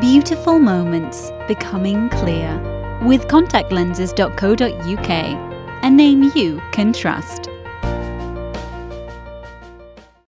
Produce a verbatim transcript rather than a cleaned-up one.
Beautiful moments becoming clear with contact lenses dot co dot U K, a name you can trust.